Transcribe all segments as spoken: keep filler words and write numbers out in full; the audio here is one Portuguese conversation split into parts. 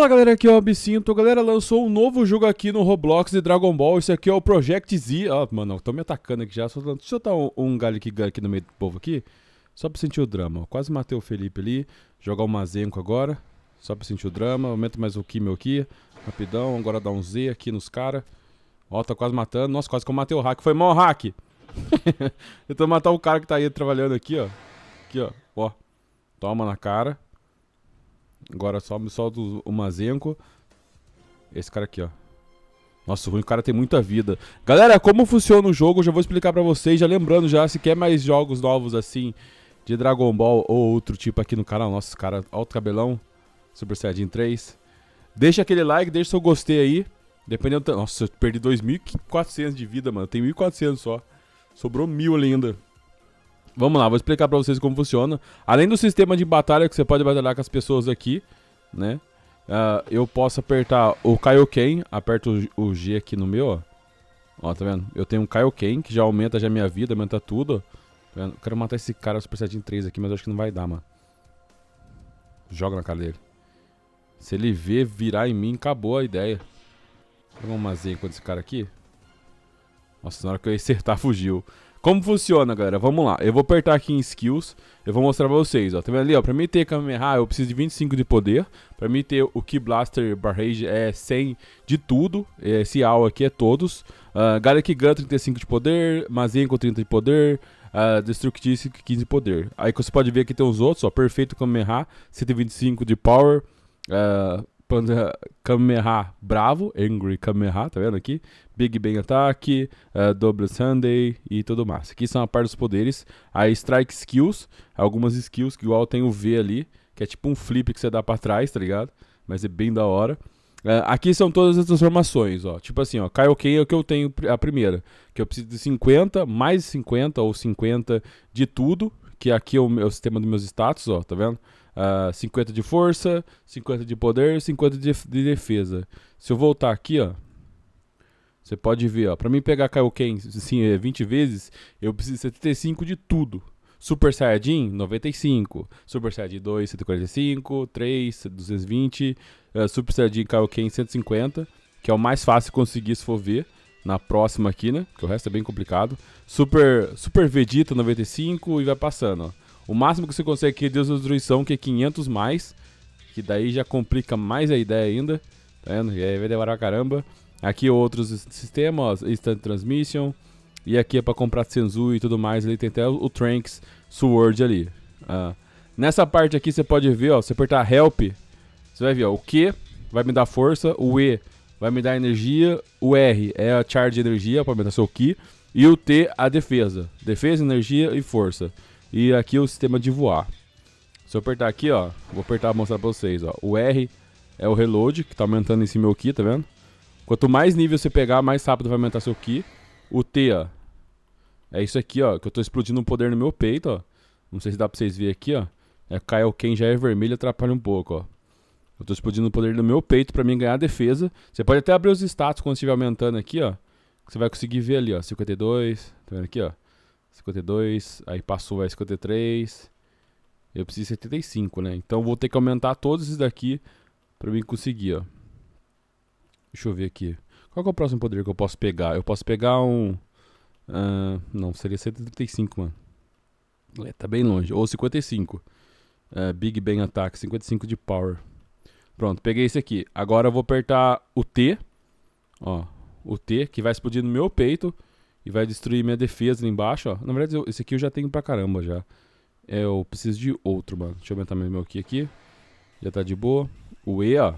Fala galera, aqui é o Abicinto. Galera, lançou um novo jogo aqui no Roblox de Dragon Ball. Esse aqui é o Project Z. Ó, oh, mano, tô me atacando aqui já. Só... Deixa eu dar um, um Galick Gun aqui no meio do povo aqui. Só pra sentir o drama. Quase matei o Felipe ali. Jogar o Masenko agora. Só pra sentir o drama. Aumento mais o Kimmel aqui. Rapidão. Agora dá um Z aqui nos caras. Ó, oh, tá quase matando. Nossa, quase que eu matei o hack. Foi mal o hack. Tentando matar o cara que tá aí trabalhando aqui, ó. Aqui, ó. Ó. Toma na cara. Agora só me solta o Masenko. Esse cara aqui, ó. Nossa, o ruim, o cara tem muita vida. Galera, como funciona o jogo, eu já vou explicar pra vocês. Já lembrando, já, se quer mais jogos novos assim, de Dragon Ball ou outro tipo aqui no canal. Nossa, cara, alto cabelão. Super Saiyajin três. Deixa aquele like, deixa seu gostei aí. Dependendo... Nossa, eu perdi dois mil e quatrocentos de vida, mano. Tem mil e quatrocentos só. Sobrou mil ainda. Vamos lá, vou explicar pra vocês como funciona. Além do sistema de batalha, que você pode batalhar com as pessoas aqui, né? Uh, eu posso apertar o Kaioken. Aperto o, o G aqui no meu, ó. Ó, tá vendo? Eu tenho um Kaioken, que já aumenta já minha vida, aumenta tudo. Tá vendo? Eu quero matar esse cara Super Saiyajin três aqui, mas eu acho que não vai dar, mano. Joga na cara dele. Se ele ver, virar em mim, acabou a ideia. Vamos mazer com esse cara aqui. Nossa, na hora que eu acertar, fugiu. Como funciona, galera? Vamos lá. Eu vou apertar aqui em Skills. Eu vou mostrar pra vocês, ó. Tá vendo ali, ó? Pra mim ter Kamehameha, eu preciso de vinte e cinco de poder. Pra mim ter o Ki Blaster Barrage é cem de tudo. Esse A O aqui é todos. Uh, Galick Gun, trinta e cinco de poder. Masenko, trinta de poder. Uh, Destructis, quinze de poder. Aí você pode ver que tem os outros, ó. Perfeito Kamehameha, cento e vinte e cinco de power. Uh, Kamehameha Bravo, Angry Kamehameha, tá vendo aqui? Big Bang Attack, uh, Double Sunday e tudo mais. Aqui são a parte dos poderes. Aí Strike Skills, algumas skills que igual tem o V ali, que é tipo um flip que você dá pra trás, tá ligado? Mas é bem da hora. Uh, aqui são todas as transformações, ó. Tipo assim, ó, Kaioken é o que eu tenho a primeira. Que eu preciso de cinquenta, mais cinquenta ou cinquenta de tudo. Que aqui é o, meu, é o sistema dos meus status, ó, tá vendo? Uh, cinquenta de força, cinquenta de poder, cinquenta de, de defesa. Se eu voltar aqui, ó, você pode ver, ó, pra mim pegar Kaioken assim, vinte vezes, eu preciso de setenta e cinco de tudo. Super Saiyajin, noventa e cinco. Super Saiyajin dois, cento e quarenta e cinco. três, duzentos e vinte. uh, Super Saiyajin Kaioken, cento e cinquenta. Que é o mais fácil conseguir, se for ver na próxima aqui, né, que o resto é bem complicado. Super, Super Vegeta, noventa e cinco. E vai passando, ó. O máximo que você consegue aqui é Deus da Destruição, que é quinhentos mais. Que daí já complica mais a ideia ainda. Tá vendo? E aí vai demorar caramba. Aqui outros sistemas, ó, instant transmission. E aqui é pra comprar senzu e tudo mais. Ali tem até o Trunks Sword ali. Ah. Nessa parte aqui você pode ver, ó. Se apertar Help, você vai ver, ó. O Q vai me dar força. O E vai me dar energia. O R é a charge de energia, pra aumentar seu Ki. E o T, a defesa. Defesa, energia e força. E aqui o sistema de voar. Se eu apertar aqui, ó, vou apertar e mostrar pra vocês, ó. O R é o reload, que tá aumentando esse meu Ki, tá vendo? Quanto mais nível você pegar, mais rápido vai aumentar seu Ki. O T, ó, é isso aqui, ó, que eu tô explodindo um poder no meu peito, ó. Não sei se dá pra vocês verem aqui, ó. É Kaioken, já é vermelho, atrapalha um pouco, ó. Eu tô explodindo o poder no meu peito pra mim ganhar defesa. Você pode até abrir os status quando estiver aumentando aqui, ó. Que você vai conseguir ver ali, ó, cinquenta e dois, tá vendo aqui, ó. cinquenta e dois, aí passou a cinquenta e três. Eu preciso de setenta e cinco, né? Então vou ter que aumentar todos esses daqui pra mim conseguir, ó. Deixa eu ver aqui. Qual que é o próximo poder que eu posso pegar? Eu posso pegar um... Uh, não, seria cento e trinta e cinco, mano. É, tá bem longe. Ou cinquenta e cinco. Uh, Big Bang Attack, cinquenta e cinco de power. Pronto, peguei esse aqui. Agora eu vou apertar o T. Ó, o T, que vai explodir no meu peito. E vai destruir minha defesa ali embaixo, ó. Na verdade, eu, esse aqui eu já tenho pra caramba, já. É, eu preciso de outro, mano. Deixa eu aumentar meu Ki aqui. Já tá de boa. O E, ó.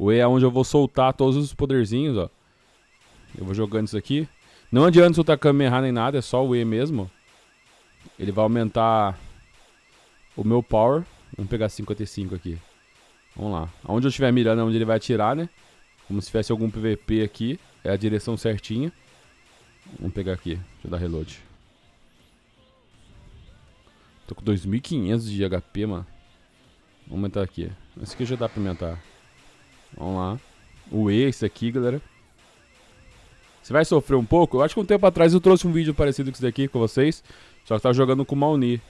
O E é onde eu vou soltar todos os poderzinhos, ó. Eu vou jogando isso aqui. Não adianta soltar Kamehameha nem nada, é só o E mesmo. Ele vai aumentar o meu power. Vamos pegar cinquenta e cinco aqui. Vamos lá. Onde eu estiver mirando é onde ele vai atirar, né? Como se tivesse algum P V P aqui. É a direção certinha. Vamos pegar aqui, deixa eu dar reload. Tô com dois mil e quinhentos de H P, mano. Vamos aumentar aqui. Esse aqui já dá pra aumentar. Vamos lá. O E, esse aqui, galera. Você vai sofrer um pouco? Eu acho que um tempo atrás eu trouxe um vídeo parecido com esse daqui com vocês. Só que tava jogando com o Mauni.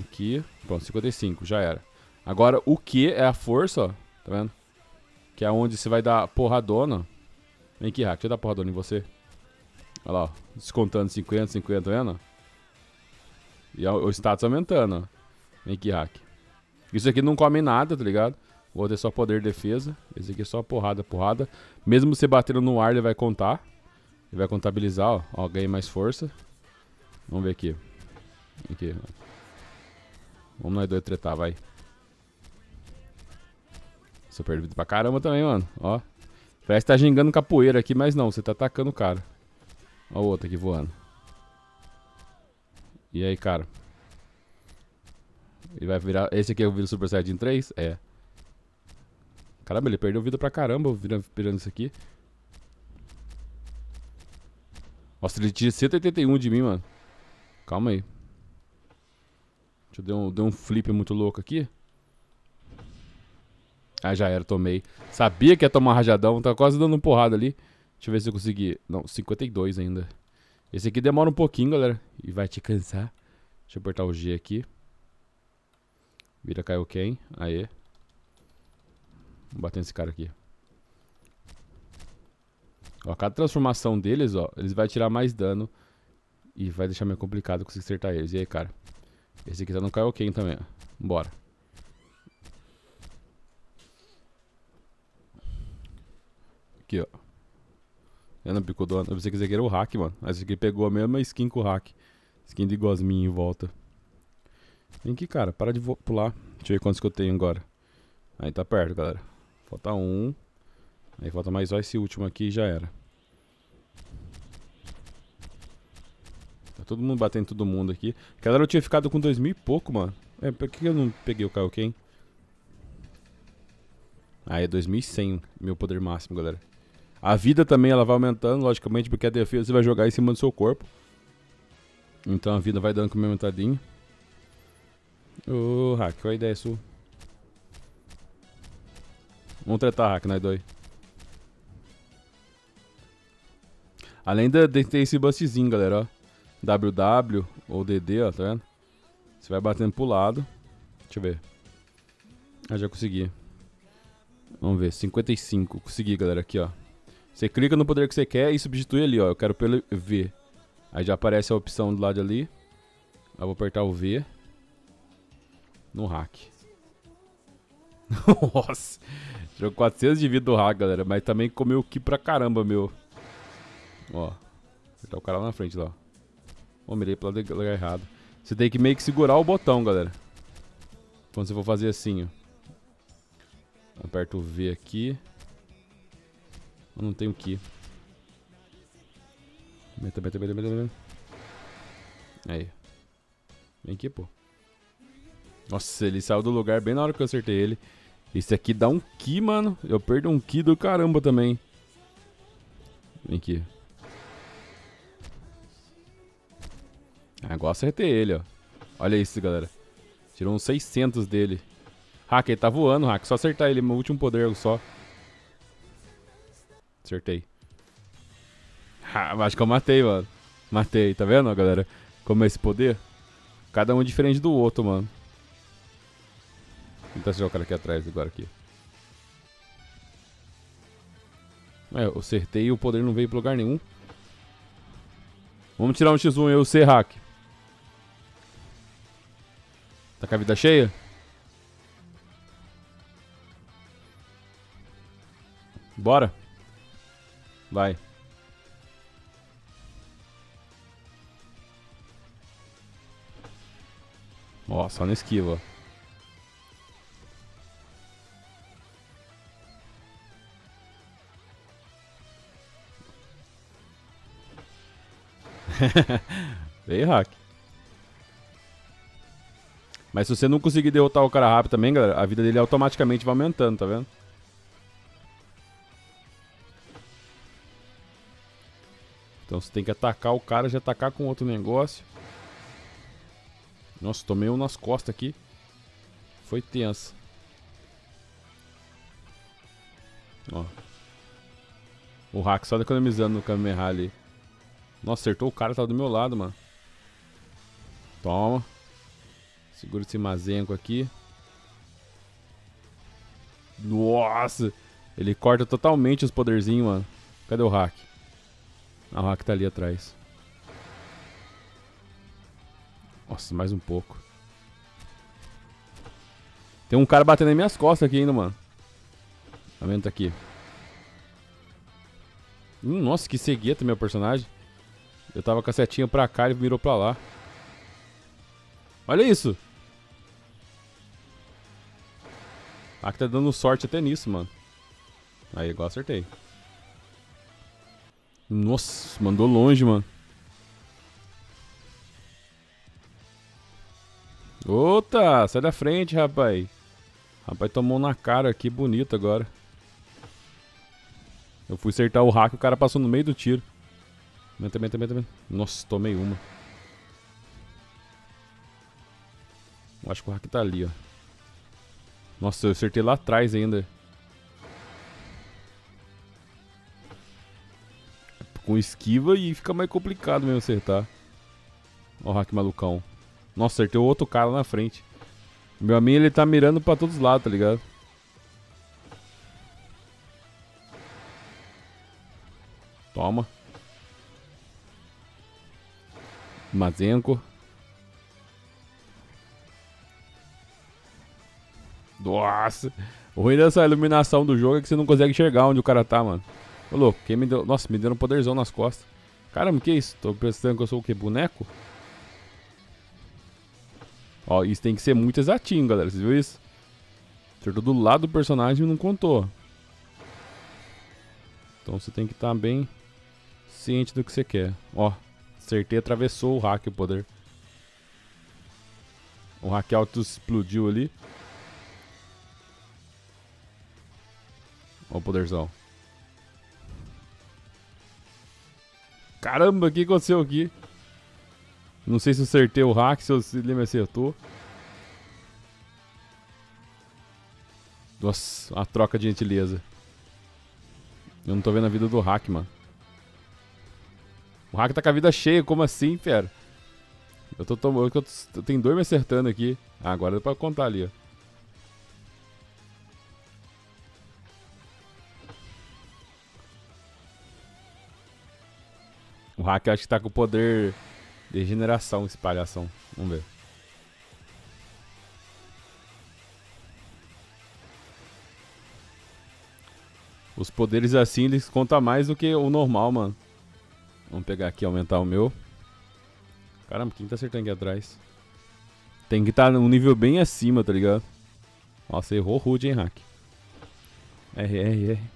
Aqui, pronto, cinquenta e cinco, já era. Agora o Q é a força, ó. Tá vendo? Que é onde você vai dar porradona. Vem aqui, Hack. Deixa eu dar porradona em você. Olha lá, ó. Descontando cinquenta, cinquenta, tá vendo? E o status aumentando, ó. Vem aqui, Hack. Isso aqui não come nada, tá ligado? Vou ter só poder de defesa. Esse aqui é só porrada, porrada. Mesmo você batendo no ar, ele vai contar. Ele vai contabilizar, ó. Ó, ganhei mais força. Vamos ver aqui. Aqui. Vamos nós dois tretar, vai. Sou perdido pra caramba também, mano. Ó. Parece que tá gingando capoeira aqui, mas não. Você tá atacando o cara. Ó o outro aqui voando. E aí, cara? Ele vai virar... Esse aqui é o Super Saiyajin três? É. Caramba, ele perdeu vida pra caramba virando isso aqui. Nossa, ele tira cento e oitenta e um de mim, mano. Calma aí. Deixa eu dar um, dar um flip muito louco aqui. Ah, já era, tomei. Sabia que ia tomar rajadão, tava quase dando uma porrada ali. Deixa eu ver se eu consegui. Não, cinquenta e dois ainda. Esse aqui demora um pouquinho, galera. E vai te cansar. Deixa eu apertar o G aqui. Vira Kaioken, aê. Vamos bater nesse cara aqui. Ó, cada transformação deles, ó, eles vai tirar mais dano. E vai deixar meio complicado conseguir acertar eles. E aí, cara? Esse aqui tá no Kaioken também, ó. Bora. Aqui, ó. Eu não pico do... Eu pensei que esse aqui era o hack, mano. Mas esse aqui pegou a mesma skin com o hack. Skin de gosminho em volta. Vem aqui, cara. Para de pular. Deixa eu ver quantos que eu tenho agora. Aí tá perto, galera. Falta um. Aí falta mais só esse último aqui e já era. Tá todo mundo batendo em todo mundo aqui. Galera, eu tinha ficado com dois mil e pouco, mano. É, por que eu não peguei o Kaioken? Aí é dois mil e cem meu poder máximo, galera. A vida também ela vai aumentando, logicamente, porque a defesa você vai jogar em cima do seu corpo. Então a vida vai dando com uma aumentadinha. Ô, oh, Hack, qual a ideia sua? Vamos tretar, Hack, nós dois. Além de, de ter esse bustzinho, galera, ó. dáblio dáblio ou D D, ó, tá vendo? Você vai batendo pro lado. Deixa eu ver. Ah, já consegui. Vamos ver, cinquenta e cinco. Consegui, galera, aqui, ó. Você clica no poder que você quer e substitui ali, ó. Eu quero pelo V. Aí já aparece a opção do lado ali. Aí eu vou apertar o V. No hack. Nossa. Tirou quatrocentos de vida do hack, galera. Mas também comeu o Ki pra caramba, meu. Ó. Tá o cara lá na frente, lá. Ó, mirei pro lado errado. Você tem que meio que segurar o botão, galera. Quando você for fazer assim, ó. Aperta o V aqui. Eu não tenho Ki. Meta, meta, meta, meta, meta. Aí. Vem aqui, pô. Nossa, ele saiu do lugar bem na hora que eu acertei ele. Esse aqui dá um Ki, mano. Eu perdi um Ki do caramba também. Vem aqui. Agora acertei ele, ó. Olha isso, galera. Tirou uns seiscentos dele. Hack, ele tá voando, Hack. Só acertar ele, meu último poder só. Acertei. Ha, acho que eu matei, mano. Matei, tá vendo, galera? Como é esse poder? Cada um diferente do outro, mano. Vou tentar tirar o cara aqui atrás agora aqui. É, eu acertei e o poder não veio pra lugar nenhum. Vamos tirar um xis um eu ser hack. Tá com a vida cheia? Bora. Vai. Ó, só não esquiva, ó. Veio hack. Mas se você não conseguir derrotar o cara rápido também, galera, a vida dele automaticamente vai aumentando, tá vendo? Então você tem que atacar o cara, já atacar com outro negócio. Nossa, tomei um nas costas aqui. Foi tenso. Ó. O hack só economizando no Kamehameha ali. Nossa, acertou o cara, tá do meu lado, mano. Toma. Segura esse Masenko aqui. Nossa! Ele corta totalmente os poderzinhos, mano. Cadê o hack? Ah, o hack tá ali atrás. Nossa, mais um pouco. Tem um cara batendo nas minhas costas aqui ainda, mano. Tá vendo? Tá aqui. Hum, nossa, que cegueta, meu personagem. Eu tava com a setinha pra cá e mirou pra lá. Olha isso! Ah, que tá dando sorte até nisso, mano. Aí, igual acertei. Nossa, mandou longe, mano. Ota, sai da frente, rapaz. Rapaz, tomou na cara aqui, bonito agora. Eu fui acertar o hack, o cara passou no meio do tiro. Menta, menta, menta, menta. Nossa, tomei uma. Eu acho que o hack tá ali, ó. Nossa, eu acertei lá atrás ainda. Com esquiva e fica mais complicado mesmo acertar. Ó o hack malucão. Nossa, acertei o outro cara lá na frente. Meu amigo, ele tá mirando pra todos os lados, tá ligado? Toma. Masenko. Nossa. O ruim dessa iluminação do jogo é que você não consegue enxergar onde o cara tá, mano. Ô, louco, quem me deu... Nossa, me deram um poderzão nas costas. Caramba, que isso? Tô pensando que eu sou o quê? Boneco? Ó, isso tem que ser muito exatinho, galera. Vocês viram isso? Acertou do lado do personagem e não contou. Então você tem que estar tá bem ciente do que você quer. Ó, acertei, atravessou o hack, o poder. O hack alto explodiu ali. Ó o poderzão. Caramba, o que aconteceu aqui? Não sei se eu acertei o hack, se, eu, se ele me acertou. Nossa, uma troca de gentileza. Eu não tô vendo a vida do hack, mano. O hack tá com a vida cheia, como assim, fera? Eu tô tomando. Eu, eu tenho dois me acertando aqui. Ah, agora dá pra contar ali, ó. O hack acho que tá com o poder. Degeneração, espalhação. Vamos ver. Os poderes assim, eles contam mais do que o normal, mano. Vamos pegar aqui e aumentar o meu. Caramba, quem tá acertando aqui atrás? Tem que estar num nível bem acima, tá ligado? Nossa, errou rude, hein, hack. R, R, R.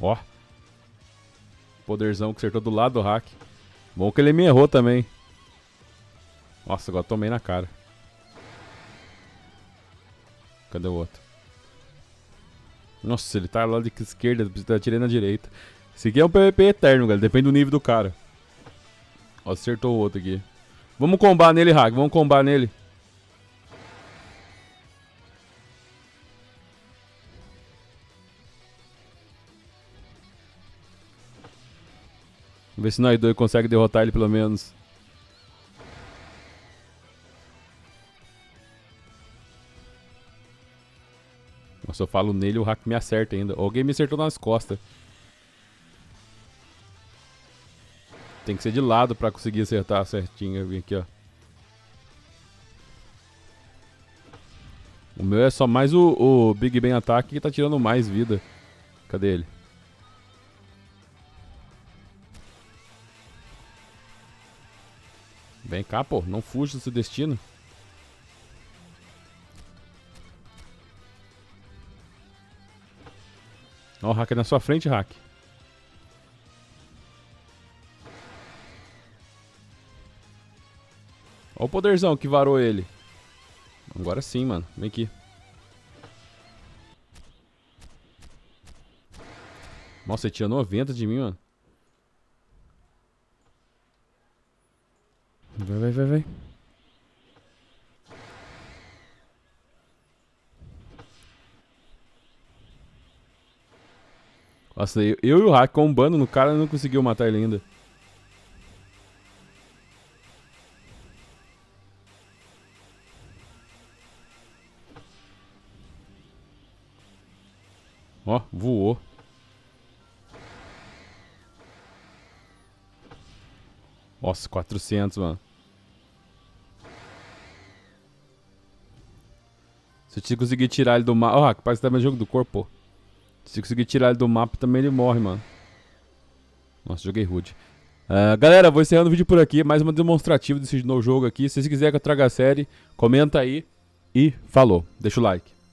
Ó, poderzão que acertou do lado do hack. Bom que ele me errou também. Nossa, agora tomei na cara. Cadê o outro? Nossa, ele tá lá de esquerda, tá atirando na direita. Esse aqui é um P V P eterno, galera. Depende do nível do cara. Ó, acertou o outro aqui. Vamos combar nele, hack. Vamos combar nele. Vamos ver se nós dois conseguimos derrotar ele pelo menos. Nossa, eu falo nele e o hack me acerta ainda. Alguém me acertou nas costas. Tem que ser de lado pra conseguir acertar certinho. Eu vim aqui, ó. O meu é só mais o, o Big Bang Attack que tá tirando mais vida. Cadê ele? Vem cá, pô. Não fuja do seu destino. Ó, o hack na sua frente, hack. Ó o poderzão que varou ele. Agora sim, mano. Vem aqui. Nossa, ele tinha noventa de mim, mano. Vai, vai, vai, vai. Nossa, eu, eu e o hack combando no cara, não conseguiu matar ele ainda. Ó, voou. Nossa, quatrocentos, mano. Se eu conseguir tirar ele do mapa... Ó, rapaz, tá mais jogo do corpo. Se eu conseguir tirar ele do mapa, também ele morre, mano. Nossa, joguei rude. Uh, galera, vou encerrando o vídeo por aqui. Mais uma demonstrativa desse novo jogo aqui. Se vocês quiserem que eu traga a série, comenta aí. E falou. Deixa o like.